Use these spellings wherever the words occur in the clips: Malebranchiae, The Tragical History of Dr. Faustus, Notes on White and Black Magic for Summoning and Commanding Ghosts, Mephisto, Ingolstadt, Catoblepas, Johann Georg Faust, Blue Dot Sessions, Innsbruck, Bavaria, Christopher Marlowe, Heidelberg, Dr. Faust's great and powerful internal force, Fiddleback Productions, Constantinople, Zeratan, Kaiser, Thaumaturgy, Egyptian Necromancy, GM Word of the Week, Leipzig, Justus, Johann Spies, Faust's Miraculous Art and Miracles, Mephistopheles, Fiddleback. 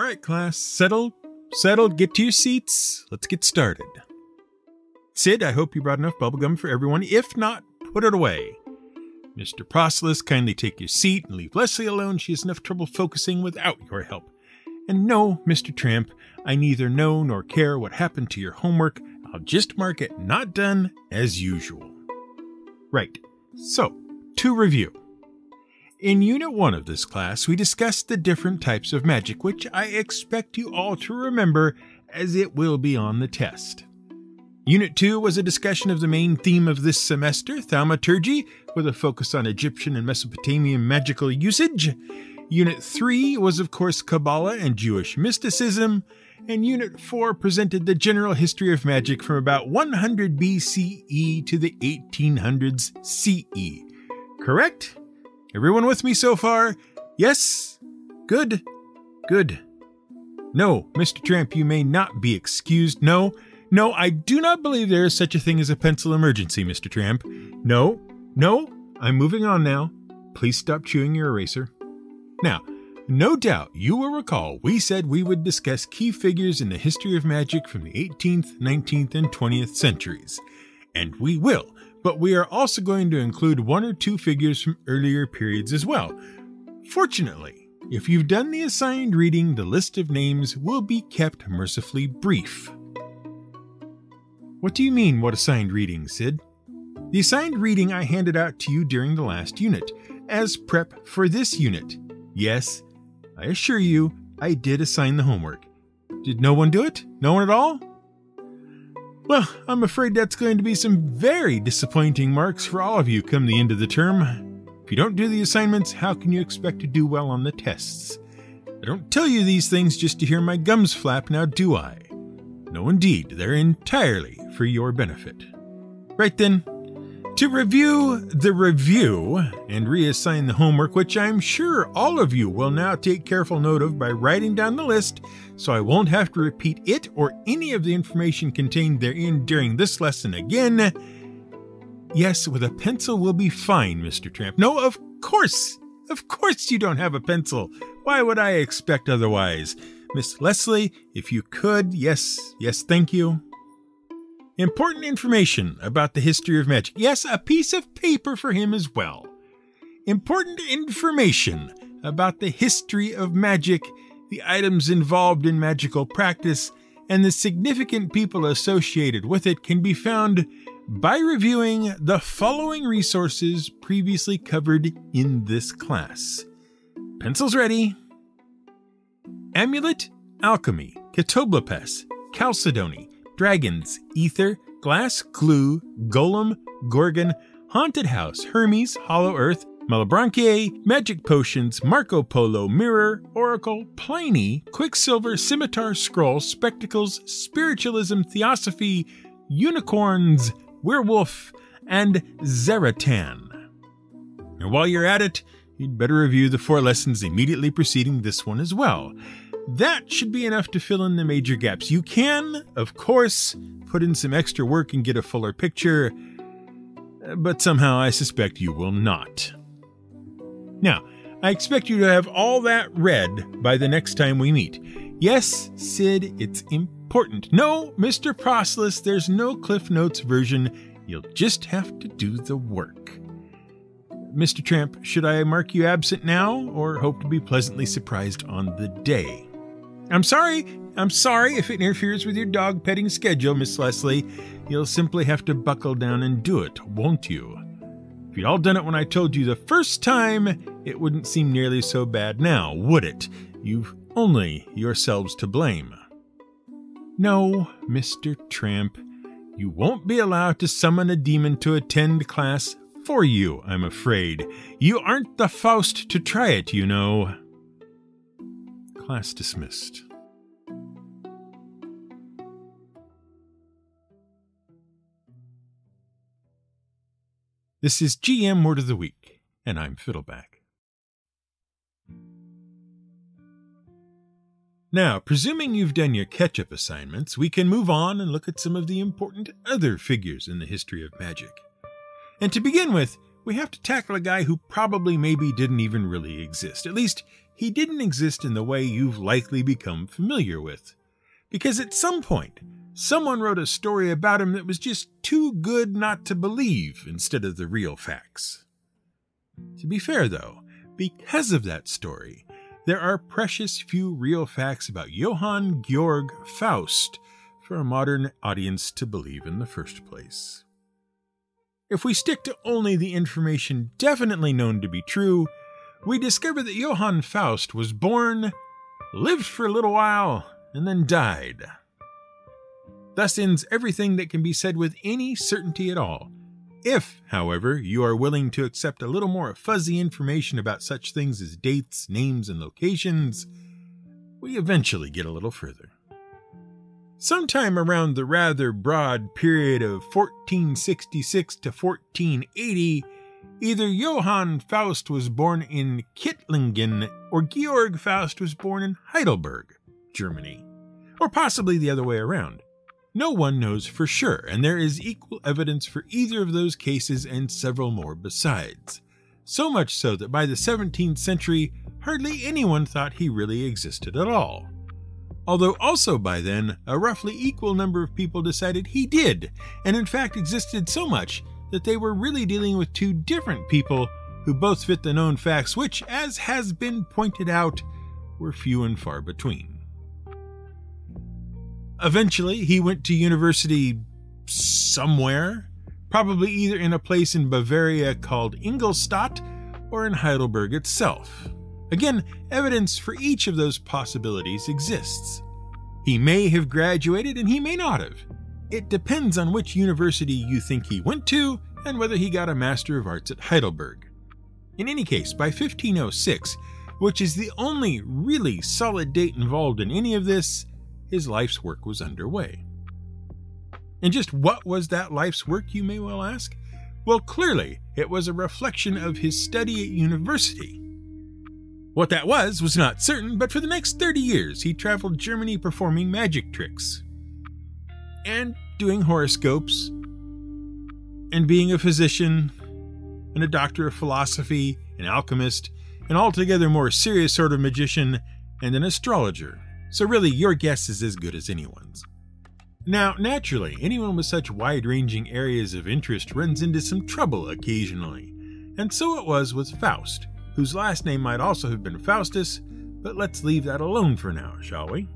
All right, class, settle, get to your seats. Let's get started. Sid, I hope you brought enough bubblegum for everyone. If not, put it away. Mr. Prosilus, kindly take your seat and leave Leslie alone. She has enough trouble focusing without your help. And no, Mr. Tramp, I neither know nor care what happened to your homework. I'll just mark it not done as usual. Right, so to review. In Unit 1 of this class, we discussed the different types of magic, which I expect you all to remember as it will be on the test. Unit 2 was a discussion of the main theme of this semester, Thaumaturgy, with a focus on Egyptian and Mesopotamian magical usage. Unit 3 was, of course, Kabbalah and Jewish mysticism, and Unit 4 presented the general history of magic from about 100 BCE to the 1800s CE. Correct? Everyone with me so far? Yes? Good? Good. No, Mr. Tramp, you may not be excused. No, no, I do not believe there is such a thing as a pencil emergency, Mr. Tramp. No, no, I'm moving on now. Please stop chewing your eraser. Now, no doubt you will recall we said we would discuss key figures in the history of magic from the 18th, 19th, and 20th centuries. And we will, but we are also going to include one or two figures from earlier periods as well. Fortunately, if you've done the assigned reading, the list of names will be kept mercifully brief. What do you mean, what assigned reading, Sid? The assigned reading I handed out to you during the last unit, as prep for this unit. Yes, I assure you, I did assign the homework. Did no one do it? No one at all? Well, I'm afraid that's going to be some very disappointing marks for all of you come the end of the term. If you don't do the assignments, how can you expect to do well on the tests? I don't tell you these things just to hear my gums flap now, do I? No, indeed, they're entirely for your benefit. Right then. To review the review and reassign the homework, which I'm sure all of you will now take careful note of by writing down the list, so I won't have to repeat it or any of the information contained therein during this lesson again. Yes, with a pencil will be fine, Mr. Tramp. No, of course you don't have a pencil. Why would I expect otherwise? Miss Leslie, if you could, yes, thank you. Important information about the history of magic. Yes, a piece of paper for him as well. Important information about the history of magic, the items involved in magical practice, and the significant people associated with it can be found by reviewing the following resources previously covered in this class. Pencils ready. Amulet, alchemy, Catoblepas, Chalcedony, dragons, ether, glass, glue, golem, gorgon, haunted house, Hermes, hollow earth, Malebranchiae, magic potions, Marco Polo, mirror, oracle, Pliny, quicksilver, scimitar, scroll, spectacles, spiritualism, theosophy, unicorns, werewolf, and Zeratan. And while you're at it, you'd better review the 4 lessons immediately preceding this one as well. That should be enough to fill in the major gaps. You can, of course, put in some extra work and get a fuller picture, but somehow I suspect you will not. Now, I expect you to have all that read by the next time we meet. Yes, Sid, it's important. No, Mr. Prosilus, there's no Cliff Notes version. You'll just have to do the work. Mr. Tramp, should I mark you absent now, or hope to be pleasantly surprised on the day? I'm sorry if it interferes with your dog petting schedule, Miss Leslie. You'll simply have to buckle down and do it, won't you? If you'd all done it when I told you the first time, it wouldn't seem nearly so bad now, would it? You've only yourselves to blame. No, Mr. Tramp, you won't be allowed to summon a demon to attend class for you, I'm afraid. You aren't the Faust to try it, you know. Class dismissed. This is GM Word of the Week, and I'm Fiddleback. Now, presuming you've done your catch-up assignments, we can move on and look at some of the important other figures in the history of magic. And to begin with, we have to tackle a guy who probably maybe didn't even really exist. At least, he didn't exist in the way you've likely become familiar with. Because at some point, someone wrote a story about him that was just too good not to believe instead of the real facts. To be fair though, because of that story, there are precious few real facts about Johann Georg Faust for a modern audience to believe in the first place. If we stick to only the information definitely known to be true, we discover that Johann Faust was born, lived for a little while, and then died. Thus ends everything that can be said with any certainty at all. If, however, you are willing to accept a little more fuzzy information about such things as dates, names, and locations, we eventually get a little further. Sometime around the rather broad period of 1466 to 1480, either Johann Faust was born in Kittlingen or Georg Faust was born in Heidelberg, Germany, or possibly the other way around. No one knows for sure, and there is equal evidence for either of those cases and several more besides. So much so that by the 17th century, hardly anyone thought he really existed at all. Although also by then, a roughly equal number of people decided he did, and in fact existed so much that they were really dealing with two different people who both fit the known facts which, as has been pointed out, were few and far between. Eventually, he went to university somewhere, probably either in a place in Bavaria called Ingolstadt or in Heidelberg itself. Again, evidence for each of those possibilities exists. He may have graduated and he may not have. It depends on which university you think he went to and whether he got a Master of Arts at Heidelberg. In any case, by 1506, which is the only really solid date involved in any of this, his life's work was underway. And just what was that life's work, you may well ask? Well, clearly, it was a reflection of his study at university. What that was not certain, but for the next 30 years, he traveled Germany performing magic tricks, and doing horoscopes, and being a physician, and a doctor of philosophy, an alchemist, an altogether more serious sort of magician, and an astrologer. So really, your guess is as good as anyone's. Now, naturally, anyone with such wide-ranging areas of interest runs into some trouble occasionally, and so it was with Faust, whose last name might also have been Faustus, but let's leave that alone for now, shall we?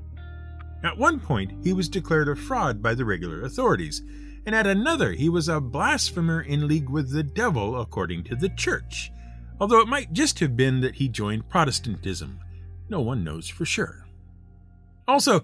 At one point, he was declared a fraud by the regular authorities, and at another, he was a blasphemer in league with the devil, according to the church, although it might just have been that he joined Protestantism. No one knows for sure. Also,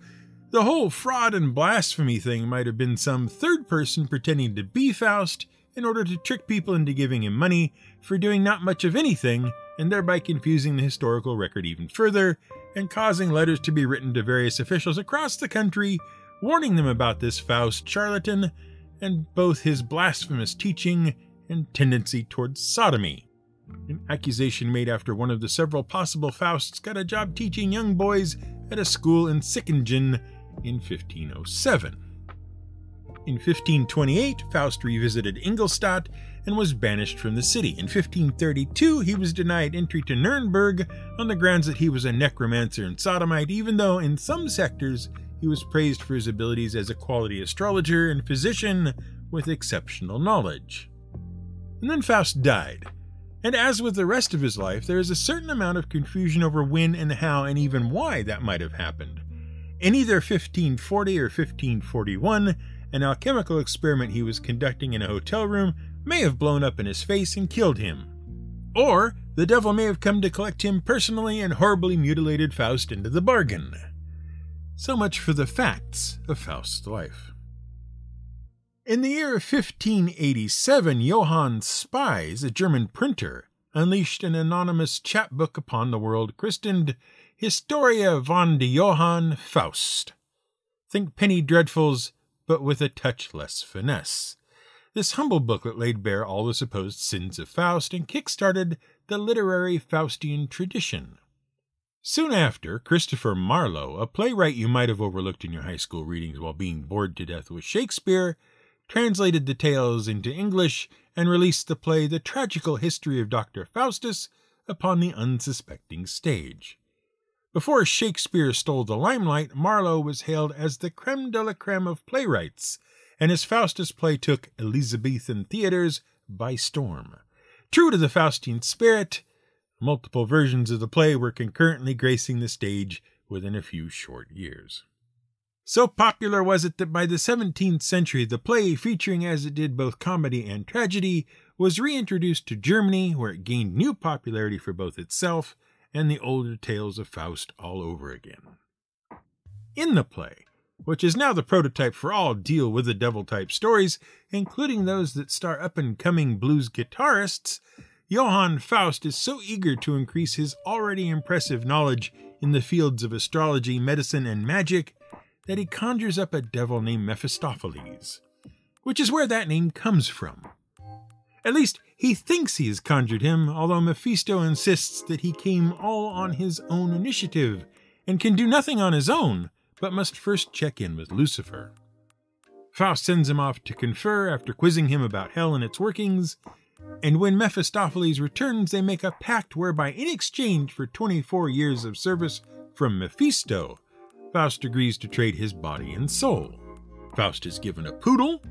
the whole fraud and blasphemy thing might have been some third person pretending to be Faust in order to trick people into giving him money for doing not much of anything, and thereby confusing the historical record even further, and causing letters to be written to various officials across the country warning them about this Faust charlatan, and both his blasphemous teaching and tendency towards sodomy. An accusation made after one of the several possible Fausts got a job teaching young boys at a school in Sickingen in 1507. In 1528, Faust revisited Ingolstadt and was banished from the city. In 1532, he was denied entry to Nuremberg on the grounds that he was a necromancer and sodomite, even though in some sectors he was praised for his abilities as a quality astrologer and physician with exceptional knowledge. And then Faust died. And as with the rest of his life, there is a certain amount of confusion over when and how and even why that might have happened. In either 1540 or 1541, an alchemical experiment he was conducting in a hotel room may have blown up in his face and killed him. Or the devil may have come to collect him personally and horribly mutilated Faust into the bargain. So much for the facts of Faust's life. In the year 1587, Johann Spies, a German printer, unleashed an anonymous chapbook upon the world christened Historia von de Johann Faust. Think Penny Dreadfuls, but with a touch less finesse. This humble booklet laid bare all the supposed sins of Faust and kick-started the literary Faustian tradition. Soon after, Christopher Marlowe, a playwright you might have overlooked in your high school readings while being bored to death with Shakespeare, translated the tales into English, and released the play The Tragical History of Dr. Faustus upon the unsuspecting stage. Before Shakespeare stole the limelight, Marlowe was hailed as the creme de la creme of playwrights, and his Faustus play took Elizabethan theaters by storm. True to the Faustian spirit, multiple versions of the play were concurrently gracing the stage within a few short years. So popular was it that by the 17th century, the play, featuring as it did both comedy and tragedy, was reintroduced to Germany, where it gained new popularity for both itself and the older tales of Faust all over again. In the play, which is now the prototype for all deal-with-the-devil-type stories, including those that star up-and-coming blues guitarists, Johann Faust is so eager to increase his already impressive knowledge in the fields of astrology, medicine, and magic that he conjures up a devil named Mephistopheles, which is where that name comes from. At least, he thinks he has conjured him, although Mephisto insists that he came all on his own initiative and can do nothing on his own, but must first check in with Lucifer. Faust sends him off to confer after quizzing him about hell and its workings, and when Mephistopheles returns, they make a pact whereby, in exchange for 24 years of service from Mephisto, Faust agrees to trade his body and soul. Faust is given a poodle,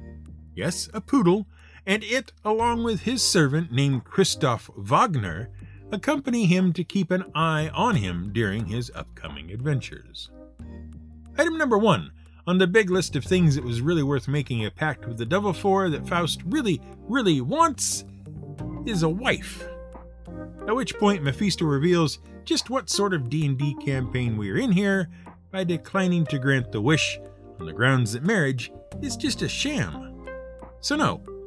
yes, a poodle, and it, along with his servant named Christoph Wagner, accompany him to keep an eye on him during his upcoming adventures. Item number 1 on the big list of things it was really worth making a pact with the devil for that Faust really wants is a wife. At which point Mephisto reveals just what sort of D&D campaign we're in here by declining to grant the wish on the grounds that marriage is just a sham. So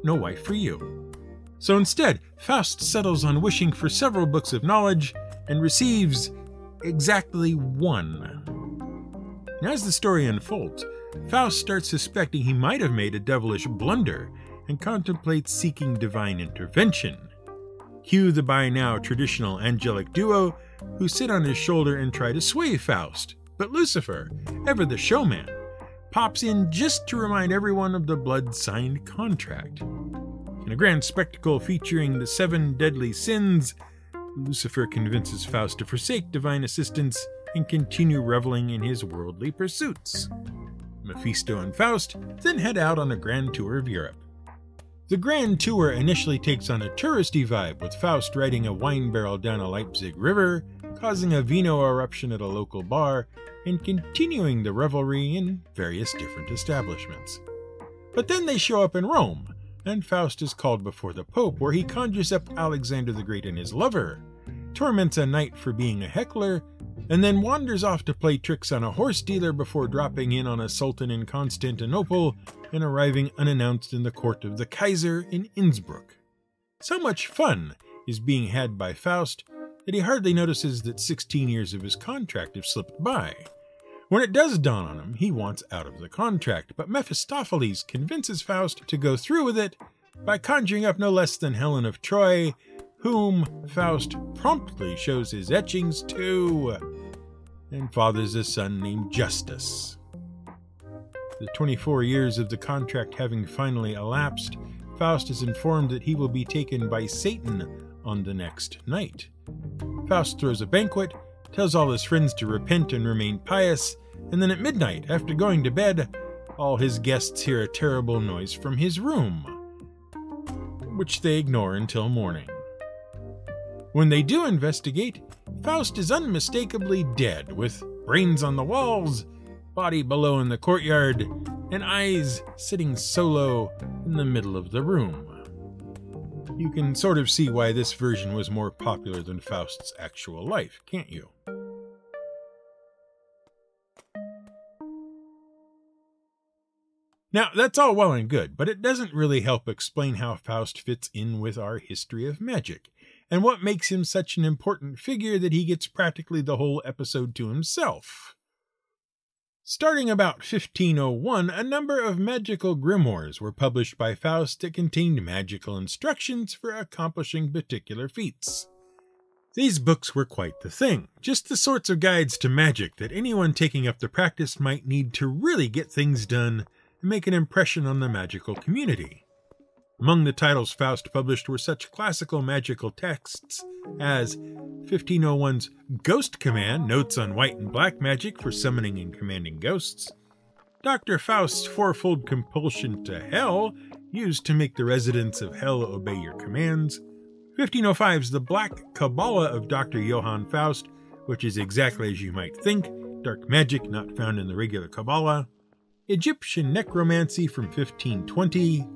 no wife for you. So instead, Faust settles on wishing for several books of knowledge and receives exactly one. Now, as the story unfolds, Faust starts suspecting he might have made a devilish blunder and contemplates seeking divine intervention. Cue the by now traditional angelic duo who sit on his shoulder and try to sway Faust, but Lucifer, ever the showman, pops in just to remind everyone of the blood-signed contract. In a grand spectacle featuring the 7 deadly sins, Lucifer convinces Faust to forsake divine assistance and continue reveling in his worldly pursuits. Mephisto and Faust then head out on a grand tour of Europe. The grand tour initially takes on a touristy vibe, with Faust riding a wine barrel down a Leipzig river, causing a vino eruption at a local bar, and continuing the revelry in various different establishments. But then they show up in Rome, and Faust is called before the Pope, where he conjures up Alexander the Great and his lover, torments a knight for being a heckler, and then wanders off to play tricks on a horse dealer before dropping in on a sultan in Constantinople and arriving unannounced in the court of the Kaiser in Innsbruck. So much fun is being had by Faust that he hardly notices that 16 years of his contract have slipped by. When it does dawn on him, he wants out of the contract, but Mephistopheles convinces Faust to go through with it by conjuring up no less than Helen of Troy, whom Faust promptly shows his etchings to, and fathers a son named Justus. The 24 years of the contract having finally elapsed, Faust is informed that he will be taken by Satan on the next night. Faust throws a banquet, tells all his friends to repent and remain pious, and then at midnight, after going to bed, all his guests hear a terrible noise from his room, which they ignore until morning. When they do investigate, Faust is unmistakably dead, with brains on the walls, body below in the courtyard, and eyes sitting solo in the middle of the room. You can sort of see why this version was more popular than Faust's actual life, can't you? Now, that's all well and good, but it doesn't really help explain how Faust fits in with our history of magic, and what makes him such an important figure that he gets practically the whole episode to himself. Starting about 1501, a number of magical grimoires were published by Faust that contained magical instructions for accomplishing particular feats. These books were quite the thing, just the sorts of guides to magic that anyone taking up the practice might need to really get things done and make an impression on the magical community. Among the titles Faust published were such classical magical texts as 1501's Ghost Command, Notes on White and Black Magic for Summoning and Commanding Ghosts, Dr. Faust's Fourfold Compulsion to Hell, used to make the residents of Hell obey your commands, 1505's The Black Kabbalah of Dr. Johann Faust, which is exactly as you might think, dark magic not found in the regular Kabbalah, Egyptian Necromancy from 1520,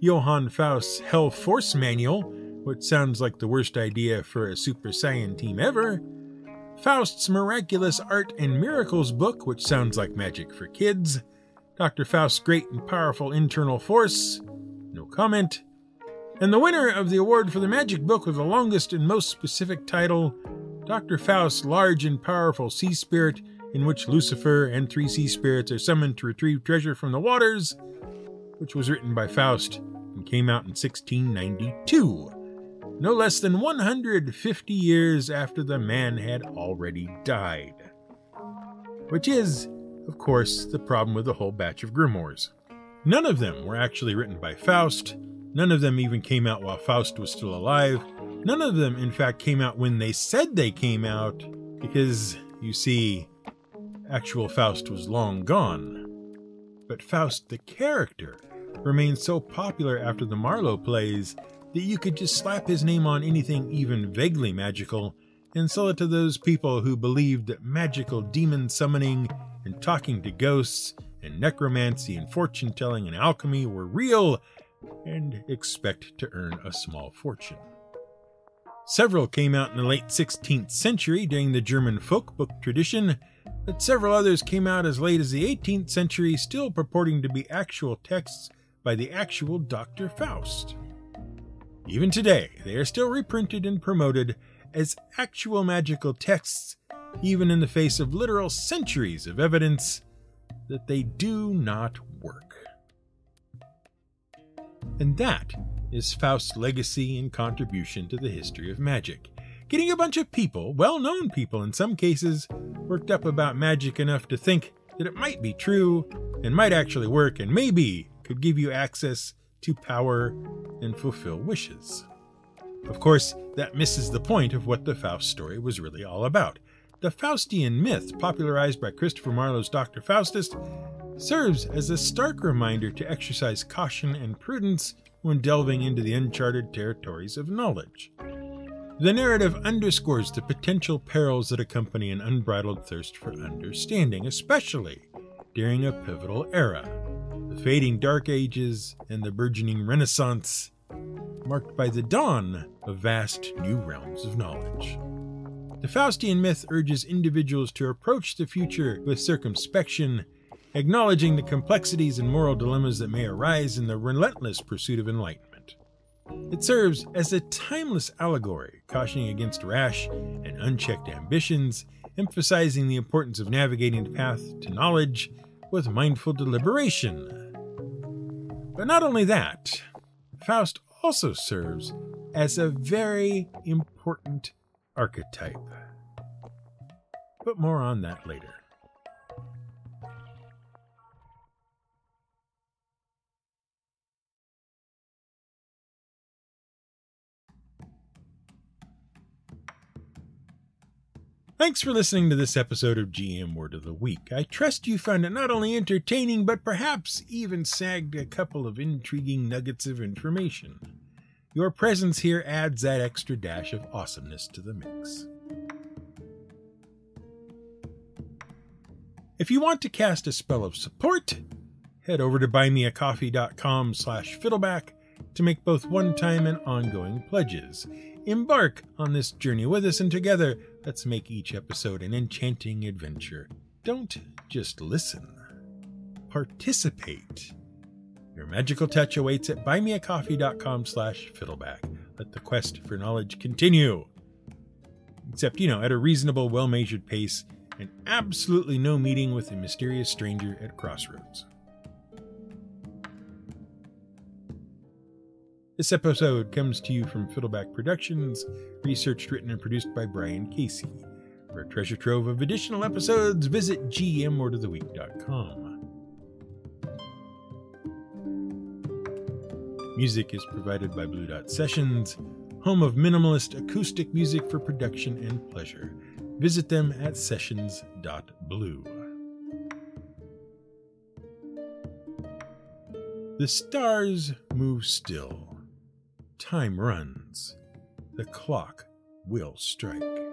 Johann Faust's Hell Force Manual, which sounds like the worst idea for a Super Saiyan team ever, Faust's Miraculous Art and Miracles book, which sounds like magic for kids, Dr. Faust's Great and Powerful Internal Force, no comment, and the winner of the award for the magic book with the longest and most specific title, Dr. Faust's Large and Powerful Sea Spirit, in which Lucifer and three sea spirits are summoned to retrieve treasure from the waters, which was written by Faust and came out in 1692, no less than 150 years after the man had already died. Which is, of course, the problem with the whole batch of grimoires. None of them were actually written by Faust, none of them even came out while Faust was still alive, none of them, in fact, came out when they said they came out, because, you see, actual Faust was long gone. But Faust the character remained so popular after the Marlowe plays that you could just slap his name on anything even vaguely magical and sell it to those people who believed that magical demon summoning and talking to ghosts and necromancy and fortune-telling and alchemy were real and expect to earn a small fortune. Several came out in the late 16th century during the German folk book tradition, but several others came out as late as the 18th century, still purporting to be actual texts by the actual Dr. Faust. Even today, they are still reprinted and promoted as actual magical texts, even in the face of literal centuries of evidence that they do not work. And that is Faust's legacy and contribution to the history of magic. Getting a bunch of people, well-known people in some cases, worked up about magic enough to think that it might be true and might actually work and maybe could give you access to power and fulfill wishes. Of course, that misses the point of what the Faust story was really all about. The Faustian myth, popularized by Christopher Marlowe's Dr. Faustus, serves as a stark reminder to exercise caution and prudence when delving into the uncharted territories of knowledge. The narrative underscores the potential perils that accompany an unbridled thirst for understanding, especially during a pivotal era, the fading Dark Ages and the burgeoning Renaissance, marked by the dawn of vast new realms of knowledge. The Faustian myth urges individuals to approach the future with circumspection, acknowledging the complexities and moral dilemmas that may arise in the relentless pursuit of enlightenment. It serves as a timeless allegory, cautioning against rash and unchecked ambitions, emphasizing the importance of navigating the path to knowledge with mindful deliberation. But not only that, Faust also serves as a very important archetype. But more on that later. Thanks for listening to this episode of GM Word of the Week. I trust you found it not only entertaining, but perhaps even snagged a couple of intriguing nuggets of information. Your presence here adds that extra dash of awesomeness to the mix. If you want to cast a spell of support, head over to buymeacoffee.com/fiddleback to make both one-time and ongoing pledges. Embark on this journey with us, and together, let's make each episode an enchanting adventure. Don't just listen. Participate. Your magical touch awaits at buymeacoffee.com/fiddleback. Let the quest for knowledge continue. Except, at a reasonable, well-measured pace, and absolutely no meeting with a mysterious stranger at crossroads. This episode comes to you from Fiddleback Productions, researched, written, and produced by Brian Casey. For a treasure trove of additional episodes, visit gmwordoftheweek.com. Music is provided by Blue Dot Sessions, home of minimalist acoustic music for production and pleasure. Visit them at sessions.blue. The stars move still. Time runs. The clock will strike.